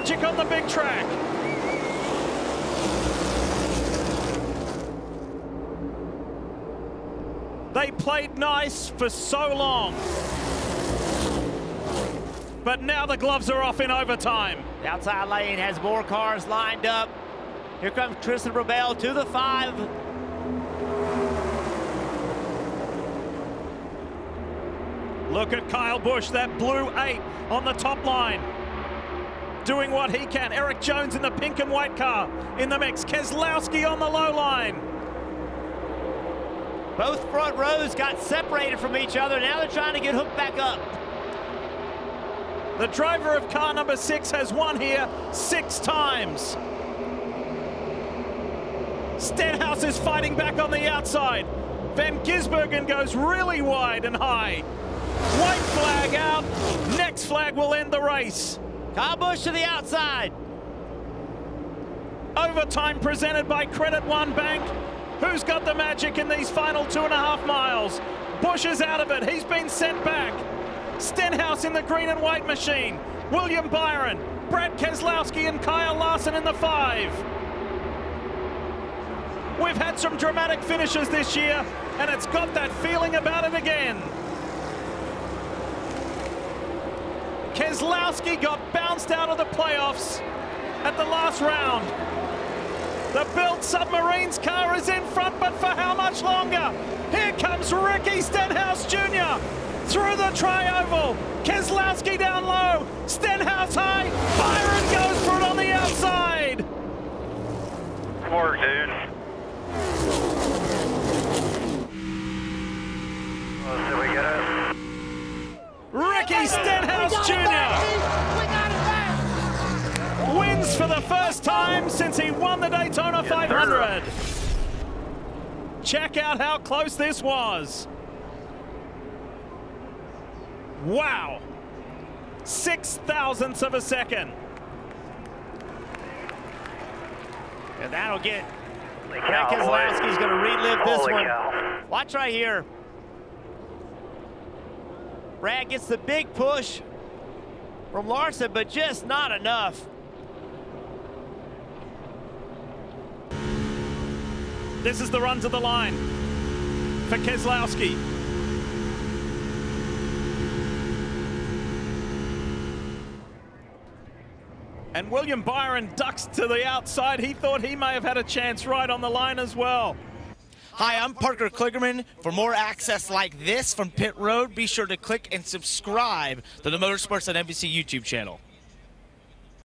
magic on the big track. They played nice for so long. But now the gloves are off in overtime. The outside lane has more cars lined up. Here comes Tristan Rabell to the 5. Look at Kyle Busch, that blue 8 on the top line. Doing what he can. Eric Jones in the pink and white car in the mix. Keselowski on the low line. Both front rows got separated from each other. Now they're trying to get hooked back up. The driver of car number 6 has won here 6 times. Stenhouse is fighting back on the outside. Ben Gisbergen goes really wide and high. White flag out. Next flag will end the race. Kyle Busch to the outside. Overtime presented by Credit One Bank. Who's got the magic in these final 2.5 miles? Busch is out of it. He's been sent back. Stenhouse in the green and white machine. William Byron, Brad Keselowski and Kyle Larson in the 5. We've had some dramatic finishes this year, and it's got that feeling about it again. Keselowski got bounced out of the playoffs at the last round. The built Submarines car is in front, but for how much longer? Here comes Ricky Stenhouse Jr. through the tri-oval. Keselowski down low, Stenhouse high, Byron goes for it on the outside. Good work, dude. So we get up. Ricky Stenhouse Jr. wins for the first time since he won the Daytona 500. Check out how close this was. Wow. 6 thousandths of a second. And that'll get... Keselowski's going to relive this one. Watch right here. Brad gets the big push from Larson, but just not enough. This is the run to the line for Keselowski. And William Byron ducks to the outside. He thought he may have had a chance right on the line as well. Hi, I'm Parker Kligerman. For more access like this from Pit Road, be sure to click and subscribe to the Motorsports on NBC YouTube channel.